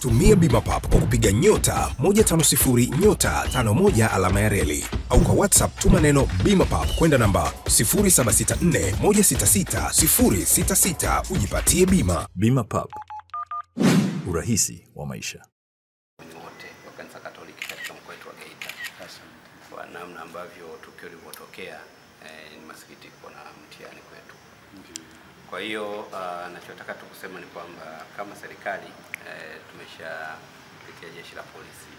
Tumia Bima Pap kwa kupiga *150*51 au kwa WhatsApp tuma neno Bima Pap kwenda namba 0764166066 ujipatie bima. Bima Pap, urahisi wa maisha. Wote wa Kanisa Katoliki katika mkoa wetu wa Geita, kwa namna ambavyo tukio lilipotokea ni masikitiko na mtihani kwetu. Kwa hiyo nachotaka tu kusema ni kwamba kama serikali tumeshapitia jeshi la polisi,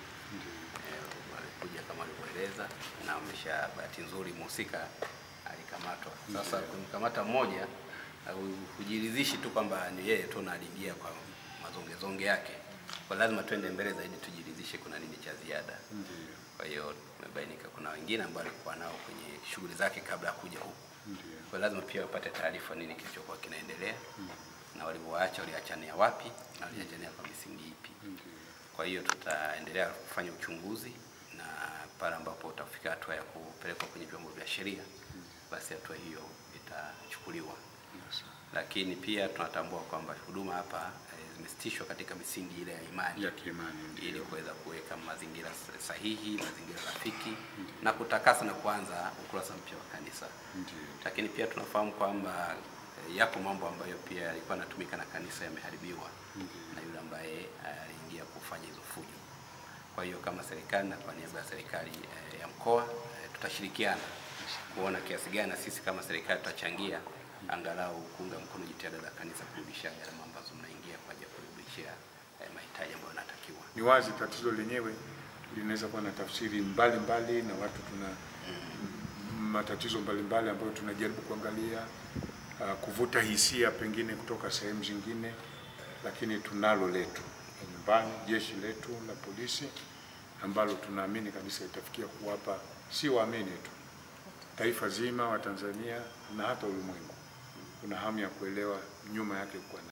walikuja kama walivyoeleza na wamesha bahati nzuri mhusika alikamatwa. Sasa kumkamata mmoja hujiridhishi tu kwamba ni yeye tu, na alidia kwa mazongezonge yake, kwa lazima tuende mbele zaidi tujiridhishe kuna nini cha ziada. Kwa hiyo tumebainika kuna wengine ambao walikuwa nao kwenye shughuli zake kabla ya kuja huko. Kwa lazima pia wapate taarifa nini kilichokuwa kinaendelea, na walivyoacha waliachania wapi na waliachania kwa misingi ipi. Kwa hiyo tutaendelea kufanya uchunguzi, na pale ambapo utafika hatua ya kupelekwa kwenye vyombo vya sheria, basi hatua hiyo itachukuliwa. Lakini pia tunatambua kwamba huduma hapa zimesitishwa katika misingi ile ya imani, ili kuweza kuweka mazingira sahihi, mazingira rafiki, na kutakasa na kuanza ukurasa mpya wa kanisa. Lakini pia tunafahamu kwamba yapo mambo ambayo pia yalikuwa yanatumika na kanisa yameharibiwa na yule ambaye aliingia kufanya hizo fujo. Kwa hiyo kama serikali na kwa niaba ya serikali ya mkoa tutashirikiana kuona kiasi gani sisi kama serikali tutachangia angalau kuunga mkono jitihada za kanisa kurudisha gharama ambazo mnaingia kwa ajili ya kurudishia mahitaji ambayo yanatakiwa. Ni wazi tatizo lenyewe linaweza kuwa na tafsiri mbalimbali, na watu tuna matatizo mbalimbali ambayo tunajaribu kuangalia, kuvuta hisia pengine kutoka sehemu zingine, lakini tunalo letu nyumbani, jeshi letu la polisi ambalo tunaamini kabisa itafikia kuwapa si waamini tu, taifa zima wa Tanzania na hata ulimwengu kuna hamu ya kuelewa nyuma yake kwa